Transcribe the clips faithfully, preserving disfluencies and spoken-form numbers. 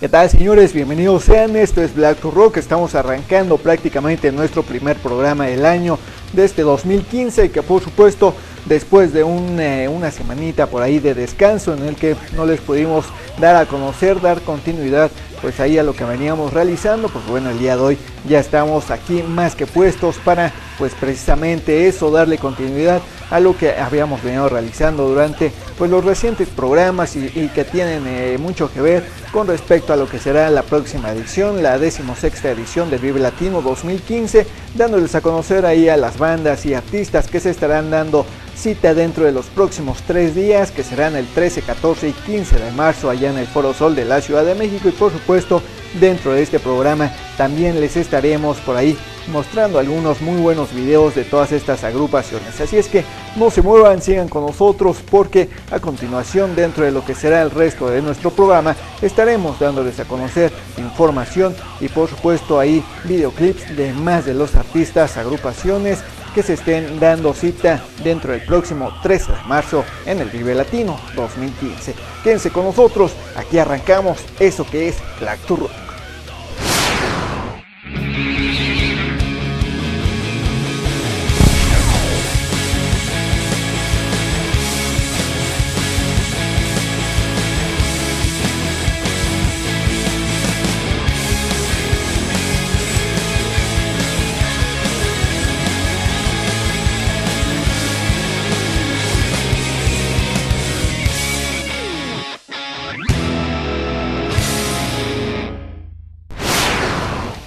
¿Qué tal, señores? Bienvenidos sean, esto es Black to Rock. Estamos arrancando prácticamente nuestro primer programa del año de este dos mil quince, que por supuesto después de un, eh, una semanita por ahí de descanso en el que no les pudimos dar a conocer, dar continuidad pues ahí a lo que veníamos realizando, pues bueno, el día de hoy ya estamos aquí más que puestos para pues precisamente eso, darle continuidad a lo que habíamos venido realizando durante pues los recientes programas y, y que tienen eh, mucho que ver con respecto a lo que será la próxima edición, la decimosexta edición de Vive Latino dos mil quince, dándoles a conocer ahí a las bandas y artistas que se estarán dando cita dentro de los próximos tres días, que serán el trece, catorce y quince de marzo allá en el Foro Sol de la Ciudad de México. Y por supuesto dentro de este programa también les estaremos por ahí mostrando algunos muy buenos videos de todas estas agrupaciones, así es que no se muevan, sigan con nosotros, porque a continuación dentro de lo que será el resto de nuestro programa estaremos dándoles a conocer información y por supuesto ahí videoclips de más de los artistas, agrupaciones que se estén dando cita dentro del próximo trece de marzo en el Vive Latino dos mil quince. Quédense con nosotros, aquí arrancamos eso que es Black to Rock.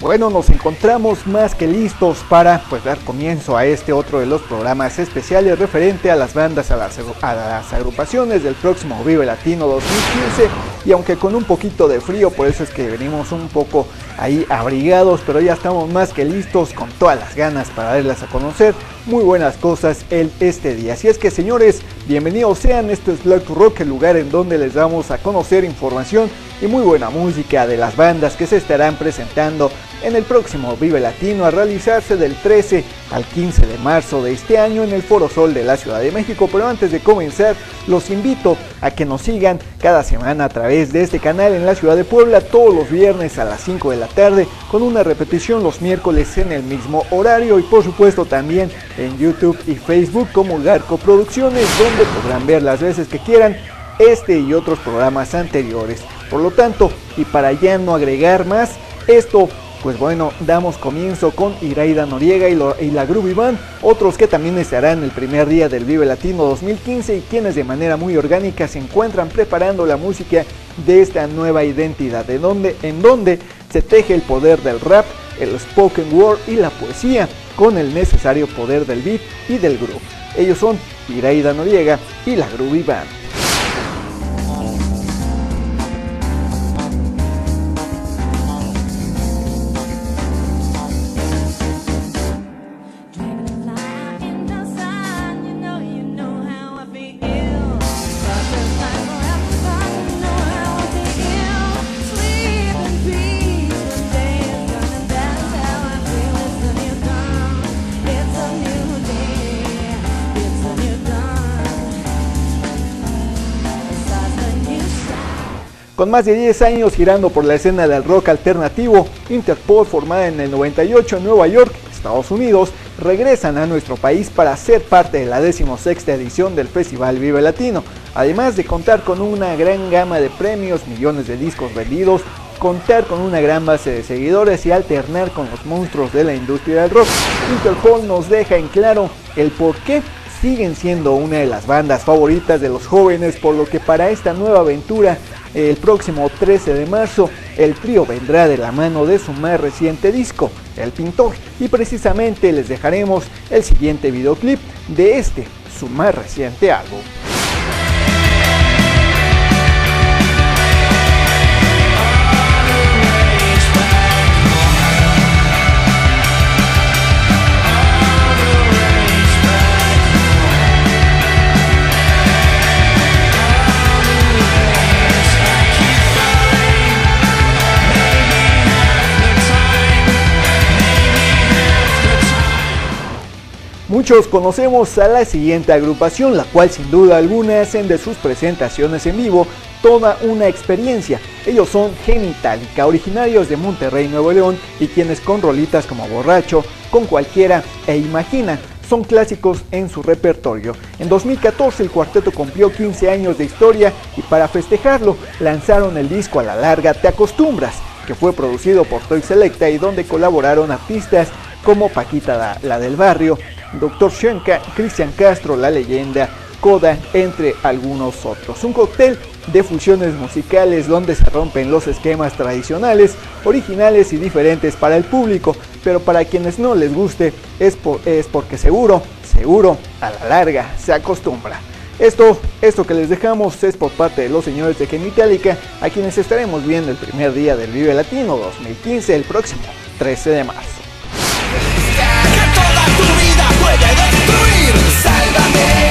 Bueno, nos encontramos más que listos para pues dar comienzo a este otro de los programas especiales referente a las bandas, a las, a las agrupaciones del próximo Vive Latino dos mil quince, y aunque con un poquito de frío, por eso es que venimos un poco ahí abrigados, pero ya estamos más que listos con todas las ganas para darlas a conocer muy buenas cosas el este día. Así es que, señores, bienvenidos sean, esto es Black to Rock, el lugar en donde les damos a conocer información y muy buena música de las bandas que se estarán presentando en el próximo Vive Latino a realizarse del trece al quince de marzo de este año en el Foro Sol de la Ciudad de México. Pero antes de comenzar, los invito a que nos sigan cada semana a través de este canal en la ciudad de Puebla, todos los viernes a las cinco de la tarde, con una repetición los miércoles en el mismo horario, y por supuesto también en YouTube y Facebook como Garco Producciones, donde podrán ver las veces que quieran este y otros programas anteriores. Por lo tanto, y para ya no agregar más, esto pues bueno, damos comienzo con Iraida Noriega y, lo, y la Groovy Band, otros que también estarán el primer día del Vive Latino dos mil quince y quienes de manera muy orgánica se encuentran preparando la música de esta nueva identidad, de donde, en donde se teje el poder del rap, el spoken word y la poesía con el necesario poder del beat y del groove. Ellos son Iraida Noriega y la Groovy Band. Con más de diez años girando por la escena del rock alternativo, Interpol, formada en el noventa y ocho en Nueva York, Estados Unidos, regresan a nuestro país para ser parte de la decimosexta edición del Festival Vive Latino, además de contar con una gran gama de premios, millones de discos vendidos, contar con una gran base de seguidores y alternar con los monstruos de la industria del rock. Interpol nos deja en claro el por qué siguen siendo una de las bandas favoritas de los jóvenes, por lo que para esta nueva aventura, el próximo trece de marzo, el trío vendrá de la mano de su más reciente disco, El Pintor, y precisamente les dejaremos el siguiente videoclip de este, su más reciente álbum. Muchos conocemos a la siguiente agrupación, la cual sin duda alguna hacen de sus presentaciones en vivo toda una experiencia. Ellos son Genitallica, originarios de Monterrey, Nuevo León, y quienes con rolitas como Borracho, Con Cualquiera e Imagina son clásicos en su repertorio. En dos mil catorce el cuarteto cumplió quince años de historia y para festejarlo lanzaron el disco A la Larga Te Acostumbras, que fue producido por Toy Selecta y donde colaboraron artistas como Paquita la, la del Barrio, Doctor Shenka, Cristian Castro, La Leyenda, Coda, entre algunos otros. Un cóctel de fusiones musicales donde se rompen los esquemas tradicionales, originales y diferentes para el público, pero para quienes no les guste es, por, es porque seguro, seguro, a la larga se acostumbra. Esto, esto que les dejamos es por parte de los señores de Genitallica, a quienes estaremos viendo el primer día del Vive Latino dos mil quince, el próximo trece de marzo. Que toda tu vida puede destruir, sálvame.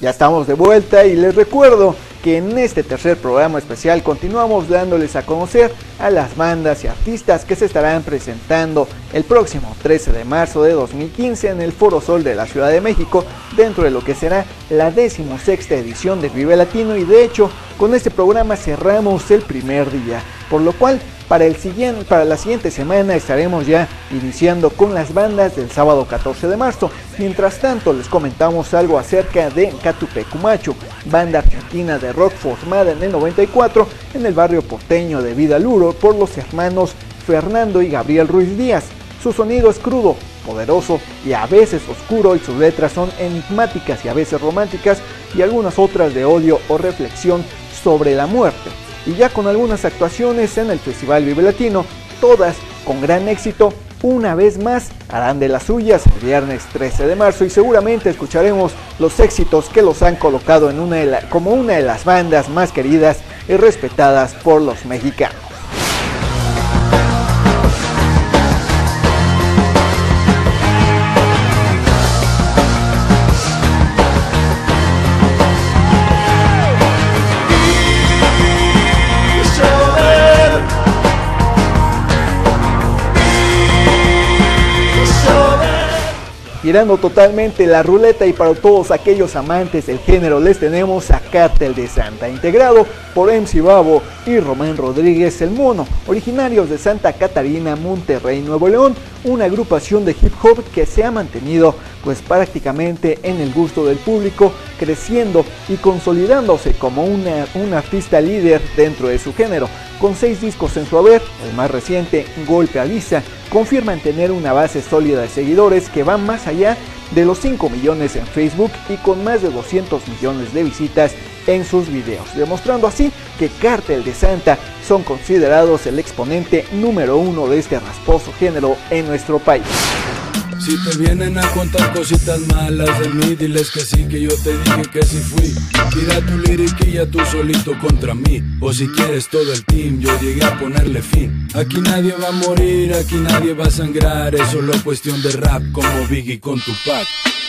Ya estamos de vuelta y les recuerdo que en este tercer programa especial continuamos dándoles a conocer a las bandas y artistas que se estarán presentando el próximo trece de marzo de dos mil quince en el Foro Sol de la Ciudad de México, dentro de lo que será la decimosexta edición de Vive Latino, y de hecho con este programa cerramos el primer día, por lo cual para, el siguiente, para la siguiente semana estaremos ya iniciando con las bandas del sábado catorce de marzo. Mientras tanto les comentamos algo acerca de Catupecu Machu, banda argentina de rock formada en el noventa y cuatro en el barrio porteño de Vidaluro por los hermanos Fernando y Gabriel Ruiz Díaz. Su sonido es crudo, poderoso y a veces oscuro, y sus letras son enigmáticas y a veces románticas y algunas otras de odio o reflexión sobre la muerte. Y ya con algunas actuaciones en el Festival Vive Latino, todas con gran éxito, una vez más harán de las suyas el viernes trece de marzo, y seguramente escucharemos los éxitos que los han colocado en una de la, como una de las bandas más queridas y respetadas por los mexicanos. Girando totalmente la ruleta, y para todos aquellos amantes del género les tenemos a Cartel de Santa, integrado por M C Babo y Román Rodríguez el Mono, originarios de Santa Catarina, Monterrey, Nuevo León, una agrupación de hip hop que se ha mantenido pues prácticamente en el gusto del público, creciendo y consolidándose como una, un artista líder dentro de su género. Con seis discos en su haber, el más reciente, Golpe Avisa, confirman tener una base sólida de seguidores que van más allá de los cinco millones en Facebook y con más de doscientos millones de visitas en sus videos, demostrando así que Cartel de Santa son considerados el exponente número uno de este rasposo género en nuestro país. Si te vienen a contar cositas malas de mí, diles que sí, que yo te dije que sí fui. Tira tu liriquilla tú solito contra mí, o si quieres todo el team, yo llegué a ponerle fin. Aquí nadie va a morir, aquí nadie va a sangrar, es solo cuestión de rap como Biggie con Tupac.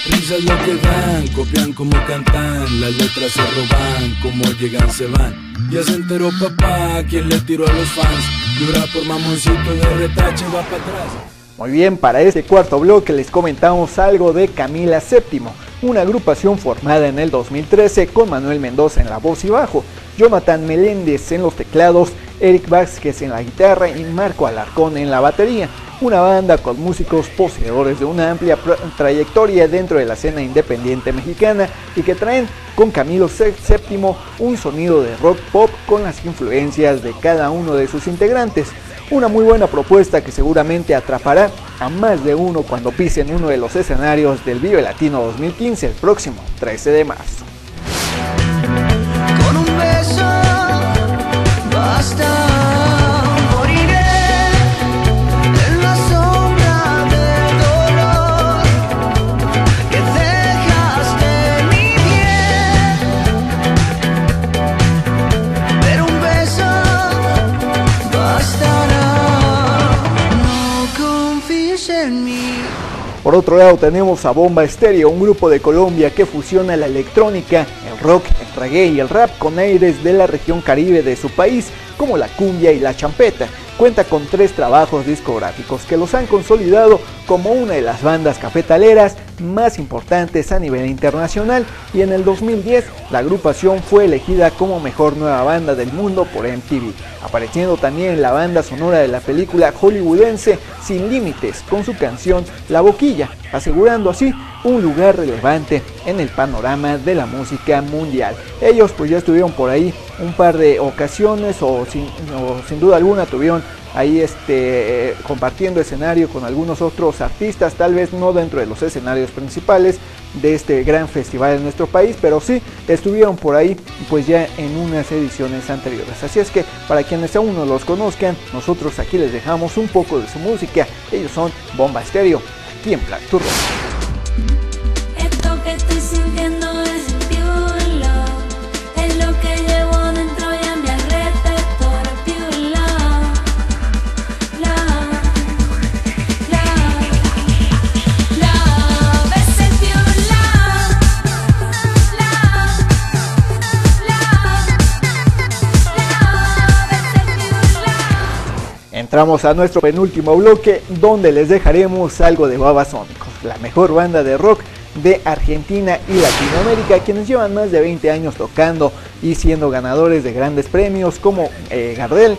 Risas lo que dan, copian como cantan, las letras se roban, como llegan se van. Ya se enteró papá, quien le tiró a los fans, llora por mamoncito de retache va para atrás. Muy bien, para este cuarto bloque les comentamos algo de Camila Séptimo, una agrupación formada en el dos mil trece con Manuel Mendoza en la voz y bajo, Jonathan Meléndez en los teclados, Eric Vázquez en la guitarra y Marco Alarcón en la batería. Una banda con músicos poseedores de una amplia trayectoria dentro de la escena independiente mexicana y que traen con Camilo Séptimo un sonido de rock pop con las influencias de cada uno de sus integrantes. Una muy buena propuesta que seguramente atrapará a más de uno cuando pisen uno de los escenarios del Vive Latino dos mil quince el próximo trece de marzo. Con un beso, basta. Por otro lado tenemos a Bomba Estéreo, un grupo de Colombia que fusiona la electrónica, el rock, el reggae y el rap con aires de la región caribe de su país, como la cumbia y la champeta. Cuenta con tres trabajos discográficos que los han consolidado como una de las bandas cafetaleras más importantes a nivel internacional, y en el dos mil diez la agrupación fue elegida como mejor nueva banda del mundo por M T V, apareciendo también en la banda sonora de la película hollywoodense Sin Límites con su canción La Boquilla, asegurando así un lugar relevante en el panorama de la música mundial. Ellos pues ya estuvieron por ahí un par de ocasiones o sin, o sin duda alguna tuvieron ahí este, eh, compartiendo escenario con algunos otros artistas, tal vez no dentro de los escenarios principales de este gran festival en nuestro país, pero sí estuvieron por ahí pues ya en unas ediciones anteriores. Así es que para quienes aún no los conozcan, nosotros aquí les dejamos un poco de su música. Ellos son Bomba Estéreo, aquí en Black to Rock. Esto que estoy sintiendo es piola, es lo que llevo dentro y a mi alrededor, piola, la, la, la, veces piola, la, la, la, veces piola. Entramos a nuestro penúltimo bloque, donde les dejaremos algo de Babasónicos, la mejor banda de rock de Argentina y Latinoamérica, quienes llevan más de veinte años tocando y siendo ganadores de grandes premios como eh, Gardel,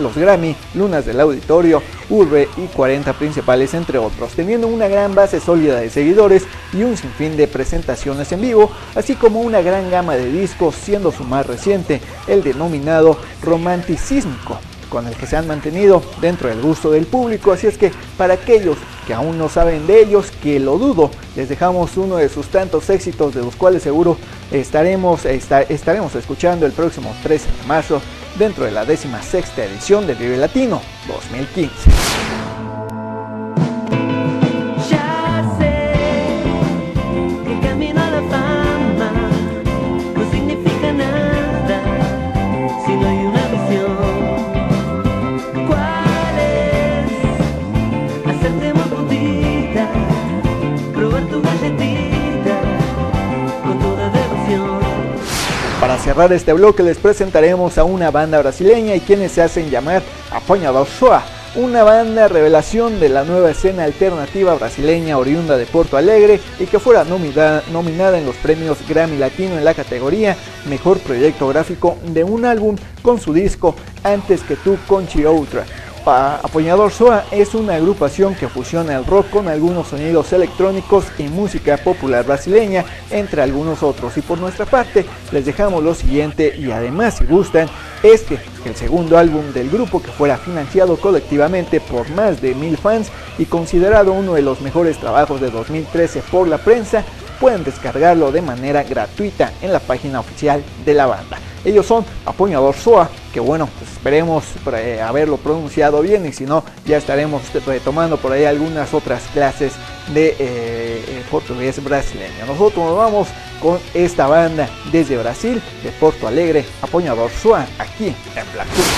los Grammy, Lunas del Auditorio, Urbe y cuarenta Principales, entre otros, teniendo una gran base sólida de seguidores y un sinfín de presentaciones en vivo, así como una gran gama de discos, siendo su más reciente el denominado Romanticismico, con el que se han mantenido dentro del gusto del público. Así es que para aquellos que aún no saben de ellos, que lo dudo, les dejamos uno de sus tantos éxitos, de los cuales seguro estaremos, estar, estaremos escuchando el próximo trece de marzo dentro de la décima sexta edición del Vive Latino dos mil quince. Para cerrar este bloque les presentaremos a una banda brasileña y quienes se hacen llamar Apanhador Só, una banda revelación de la nueva escena alternativa brasileña oriunda de Porto Alegre y que fuera nominada, nominada en los premios Grammy Latino en la categoría Mejor Proyecto Gráfico de un álbum con su disco Antes que tú Conchi Outra. Apanhador Só es una agrupación que fusiona el rock con algunos sonidos electrónicos y música popular brasileña, entre algunos otros, y por nuestra parte les dejamos lo siguiente, y además si gustan este, el segundo álbum del grupo, que fuera financiado colectivamente por más de mil fans y considerado uno de los mejores trabajos de dos mil trece por la prensa. Pueden descargarlo de manera gratuita en la página oficial de la banda. Ellos son Apanhador Só, que bueno, pues esperemos eh, haberlo pronunciado bien, y si no, ya estaremos retomando por ahí algunas otras clases de eh, portugués brasileño. Nosotros nos vamos con esta banda desde Brasil, de Porto Alegre, Apanhador Só, aquí en Black to Rock.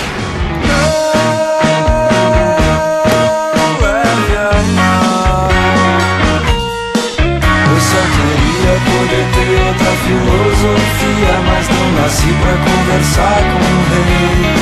Poder ter outra filosofia, mas não nasci pra conversar com o rei.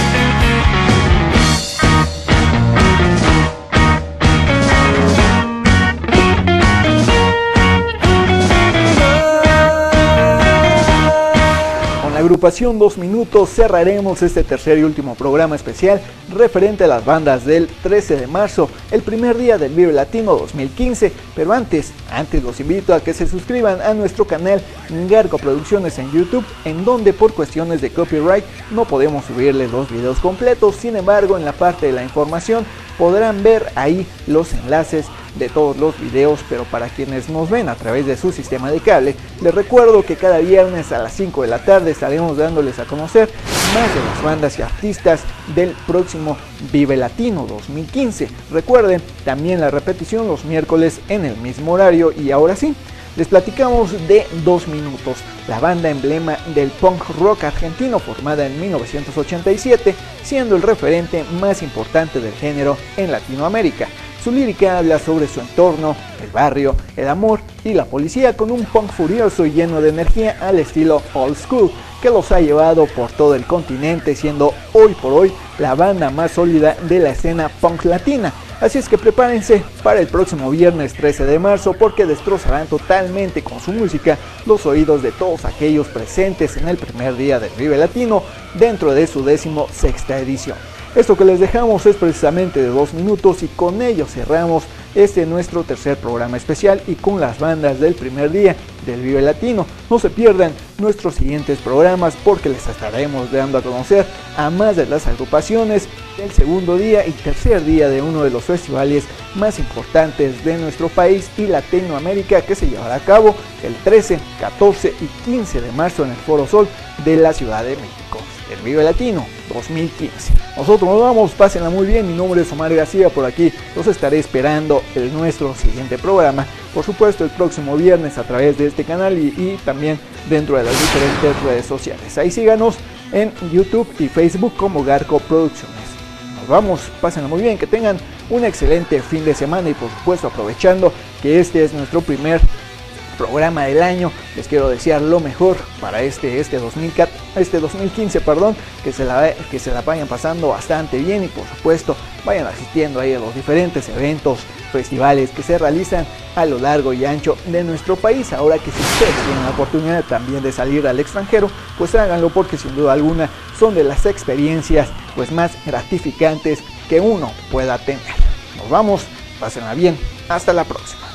Con la agrupación dos minutos cerraremos este tercer y último programa especial referente a las bandas del trece de marzo, el primer día del Vive Latino dos mil quince, pero antes, antes los invito a que se suscriban a nuestro canal Garco Producciones en YouTube, en donde por cuestiones de copyright no podemos subirles los videos completos. Sin embargo, en la parte de la información podrán ver ahí los enlaces de todos los videos, pero para quienes nos ven a través de su sistema de cable, les recuerdo que cada viernes a las cinco de la tarde estaremos dándoles a conocer más de las bandas y artistas del próximo Vive Latino dos mil quince. Recuerden también la repetición los miércoles en el mismo horario. Y ahora sí, les platicamos de dos minutos, la banda emblema del punk rock argentino, formada en mil novecientos ochenta y siete, siendo el referente más importante del género en Latinoamérica. Su lírica habla sobre su entorno, el barrio, el amor y la policía, con un punk furioso y lleno de energía al estilo old school, que los ha llevado por todo el continente, siendo hoy por hoy la banda más sólida de la escena punk latina. Así es que prepárense para el próximo viernes trece de marzo, porque destrozarán totalmente con su música los oídos de todos aquellos presentes en el primer día del Vive Latino dentro de su décimo sexta edición. Esto que les dejamos es precisamente de dos minutos, y con ello cerramos este nuestro tercer programa especial y con las bandas del primer día del Vive Latino. No se pierdan nuestros siguientes programas, porque les estaremos dando a conocer a más de las agrupaciones del segundo día y tercer día de uno de los festivales más importantes de nuestro país y Latinoamérica, que se llevará a cabo el trece, catorce y quince de marzo en el Foro Sol de la Ciudad de México. El Vive Latino dos mil quince. Nosotros nos vamos, pásenla muy bien. Mi nombre es Omar García, por aquí los estaré esperando en nuestro siguiente programa. Por supuesto, el próximo viernes a través de este canal y, y también dentro de las diferentes redes sociales. Ahí síganos en YouTube y Facebook como Garco Producciones. Nos vamos, pásenla muy bien, que tengan un excelente fin de semana y por supuesto, aprovechando que este es nuestro primer programa del año, les quiero desear lo mejor para este, este, dos mil quince, perdón, que se la, que se la vayan pasando bastante bien, y por supuesto vayan asistiendo ahí a los diferentes eventos, festivales que se realizan a lo largo y ancho de nuestro país. Ahora que si ustedes tienen la oportunidad también de salir al extranjero, pues háganlo, porque sin duda alguna son de las experiencias pues más gratificantes que uno pueda tener. Nos vamos, pásenla bien, hasta la próxima.